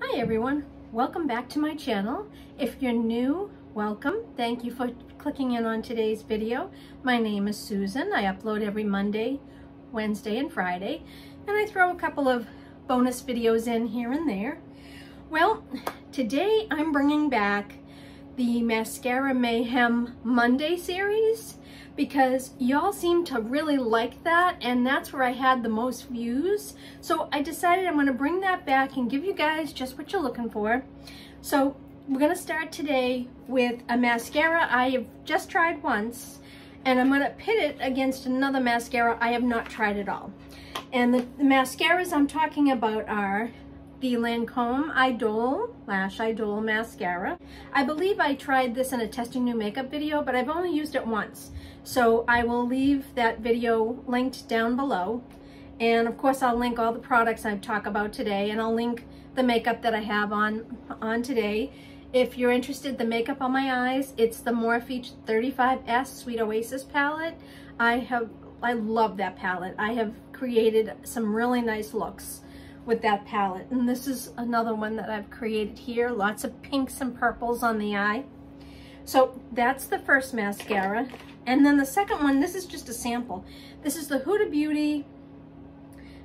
Hi everyone, welcome back to my channel. If you're new, welcome. Thank you for clicking in on today's video. My name is Susan. I upload every Monday, Wednesday, and Friday, and I throw a couple of bonus videos in here and there. Well, today I'm bringing back the Mascara Mayhem Monday series because y'all seem to really like that, and that's where I had the most views. So I decided I'm gonna bring that back and give you guys just what you're looking for. So we're gonna start today with a mascara I have just tried once, and I'm gonna pit it against another mascara I have not tried at all. And the mascaras I'm talking about are the Lancome Idole Lash Idole Mascara. I believe I tried this in a testing new makeup video, but I've only used it once. So I will leave that video linked down below. And of course I'll link all the products I talk about today, and I'll link the makeup that I have on today. If you're interested, the makeup on my eyes, it's the Morphe 35S Sweet Oasis Palette. I love that palette. I have created some really nice looks with that palette, and this is another one that I've created here. Lots of pinks and purples on the eye. So that's the first mascara, and then the second one, this is just a sample. This is the Huda Beauty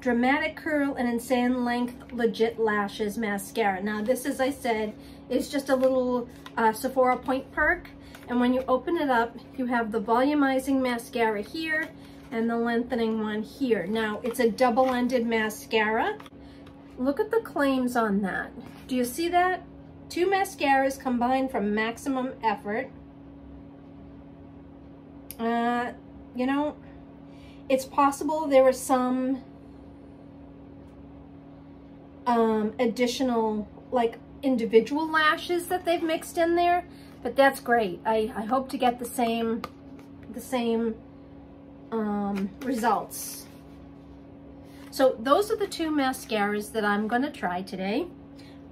Dramatic Curl and Insane Length Legit Lashes Mascara. Now this, as I said, is just a little Sephora point perk, and when you open it up, you have the volumizing mascara here and the lengthening one here. Now it's a double-ended mascara. Look at the claims on that. Do you see that? Two mascaras combined for maximum effort. You know, it's possible there were some additional, like, individual lashes that they've mixed in there, but that's great. I hope to get the same results. So those are the two mascaras that I'm gonna try today.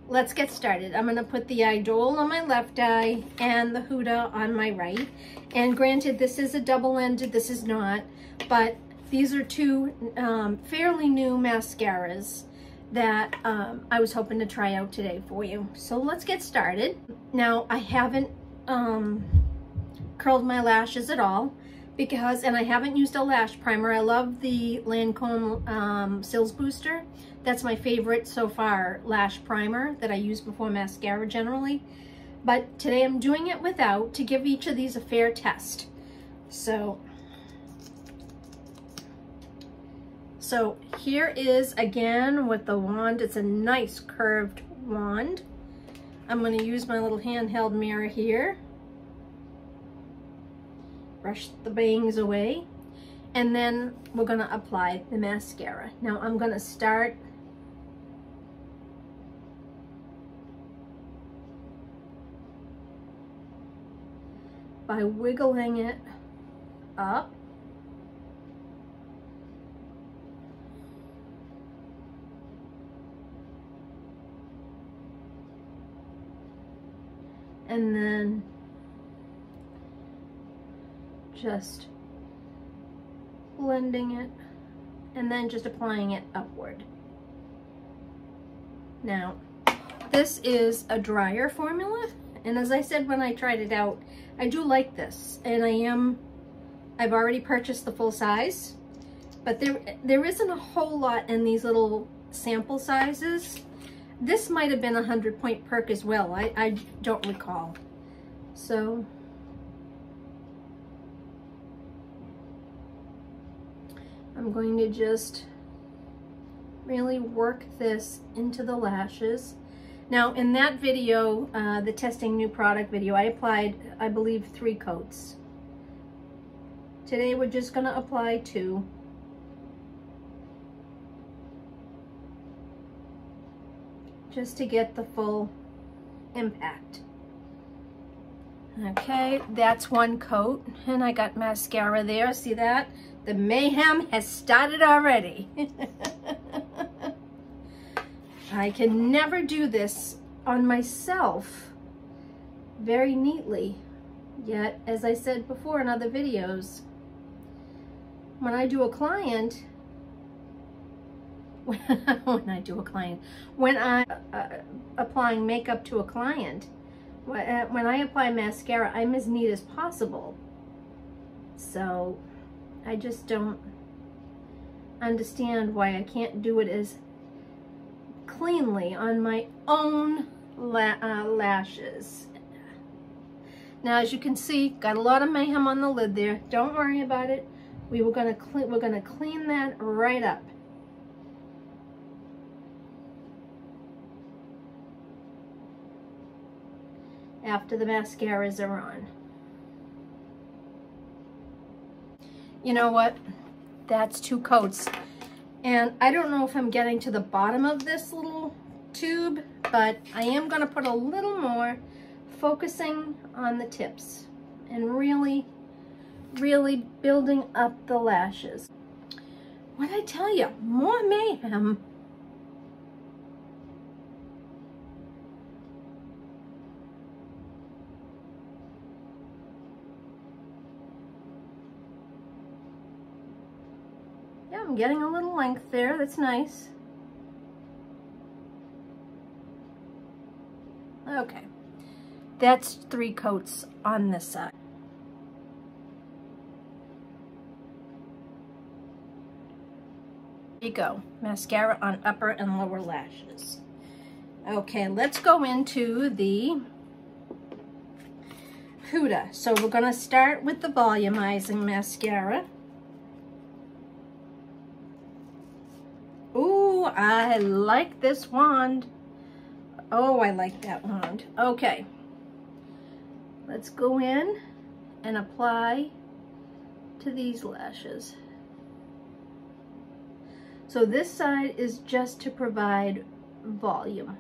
Let's get started. I'm gonna put the Idole on my left eye and the Huda on my right. And granted, this is a double-ended, this is not, but these are two fairly new mascaras that I was hoping to try out today for you. So let's get started. Now, I haven't curled my lashes at all, because, and I haven't used a lash primer. I love the Lancome Lash Booster. That's my favorite so far lash primer that I use before mascara generally. But today I'm doing it without, to give each of these a fair test. So here is, again, with the wand. It's a nice curved wand. I'm gonna use my little handheld mirror here. Brush the bangs away, and then we're gonna apply the mascara. Now I'm gonna start by wiggling it up. And then just blending it, and then just applying it upward. Now, this is a drier formula, and as I said when I tried it out, I do like this, and I've already purchased the full size, but there isn't a whole lot in these little sample sizes. This might have been a 100-point perk as well. I don't recall. So I'm going to just really work this into the lashes. Now in that video, the testing new product video, I applied, I believe, 3 coats. Today we're just gonna apply 2. Just to get the full impact. Okay, that's one coat, and I got mascara there, see that? The mayhem has started already. I can never do this on myself very neatly. Yet, as I said before in other videos, when I do a client, when I'm applying makeup to a client, when I apply mascara, I'm as neat as possible. So I just don't understand why I can't do it as cleanly on my own lashes. Now, as you can see, got a lot of mayhem on the lid there. Don't worry about it. We're gonna clean that right up. After the mascaras are on. You know what? That's two coats. And I don't know if I'm getting to the bottom of this little tube, but I am gonna put a little more, focusing on the tips and really building up the lashes. What'd I tell you? More mayhem. Yeah, I'm getting a little length there. That's nice. Okay. That's three coats on this side. There you go. Mascara on upper and lower lashes. Okay, let's go into the Huda. So we're going to start with the volumizing mascara. Ooh, I like this wand. Oh, I like that wand. Okay. Let's go in and apply to these lashes. So this side is just to provide volume.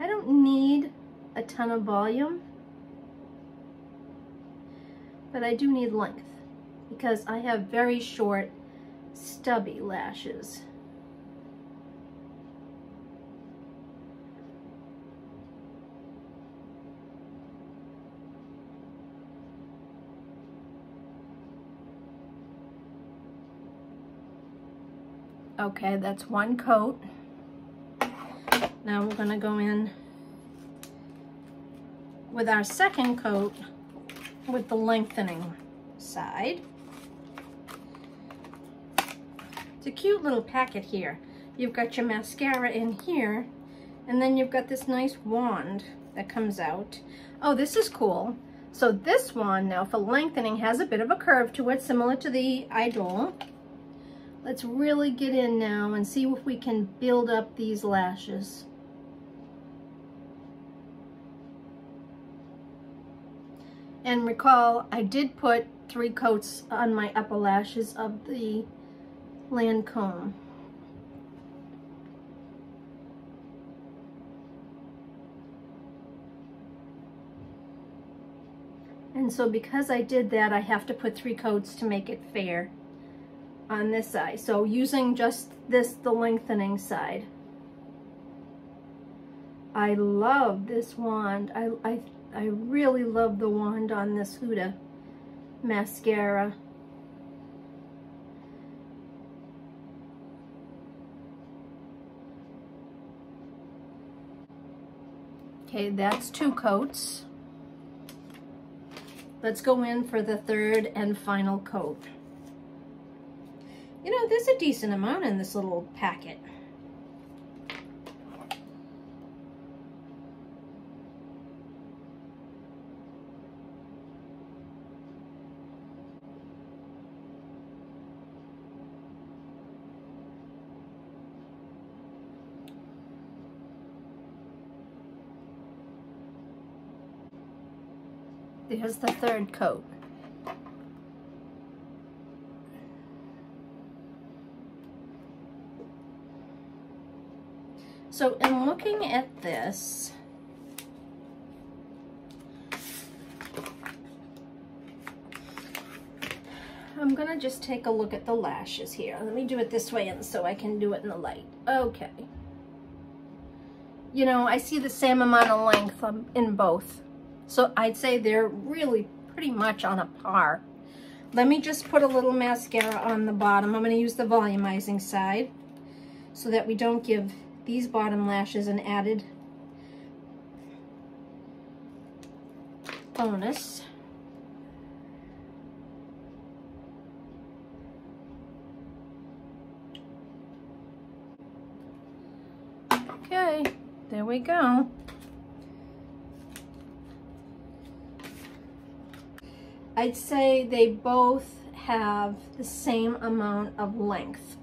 I don't need a ton of volume, but I do need length because I have very short, stubby lashes. Okay, that's one coat. Now we're gonna go in with our second coat with the lengthening side. It's a cute little packet here. You've got your mascara in here, and then you've got this nice wand that comes out. Oh, this is cool. So this wand now for lengthening has a bit of a curve to it, similar to the Idole. Let's really get in now and see if we can build up these lashes. And recall, I did put three coats on my upper lashes of the Lancome. And so because I did that, I have to put three coats to make it fair. On this side, so using just this, the lengthening side. I love this wand. I really love the wand on this Huda mascara. Okay, that's two coats. Let's go in for the third and final coat. You know, there's a decent amount in this little packet. There's the third coat. So in looking at this, I'm gonna just take a look at the lashes here. Let me do it this way and so I can do it in the light. Okay. You know, I see the same amount of length in both. So I'd say they're really pretty much on a par. Let me just put a little mascara on the bottom. I'm going to use the volumizing side so that we don't give these bottom lashes an added bonus. Okay, there we go. I'd say they both have the same amount of length.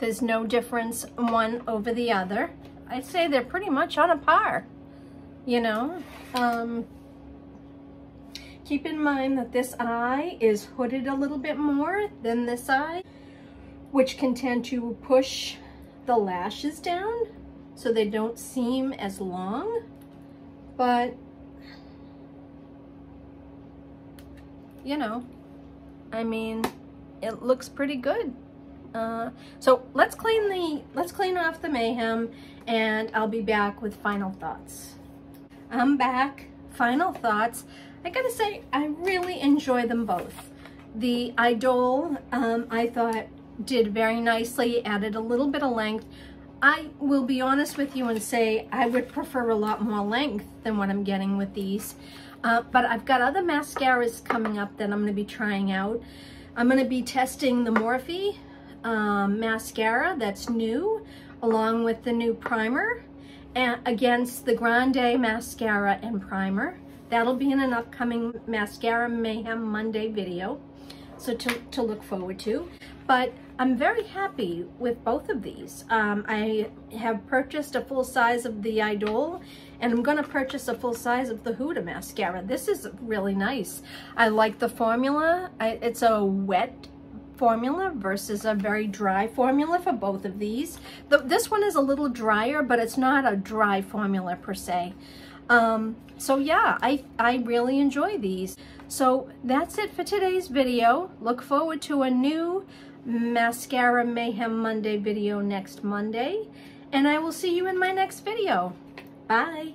There's no difference one over the other. I'd say they're pretty much on a par, you know. Keep in mind that this eye is hooded a little bit more than this eye, which can tend to push the lashes down so they don't seem as long, but you know, I mean, it looks pretty good. So let's clean off the mayhem, and I'll be back with final thoughts. I'm back. Final thoughts. I gotta say, I really enjoy them both. The Idole, I thought, did very nicely. Added a little bit of length. I will be honest with you and say I would prefer a lot more length than what I'm getting with these. But I've got other mascaras coming up that I'm going to be trying out. I'm going to be testing the Morphe mascara that's new, along with the new primer, and against the Grande mascara and primer. That'll be in an upcoming Mascara Mayhem Monday video, so to look forward to. But I'm very happy with both of these. I have purchased a full size of the Idole, and I'm going to purchase a full size of the Huda mascara. This is really nice. I like the formula. It's a wet formula versus a very dry formula for both of these. This one is a little drier, but it's not a dry formula per se. So yeah, I really enjoy these. So that's it for today's video. Look forward to a new Mascara Mayhem Monday video next Monday, and I will see you in my next video. Bye.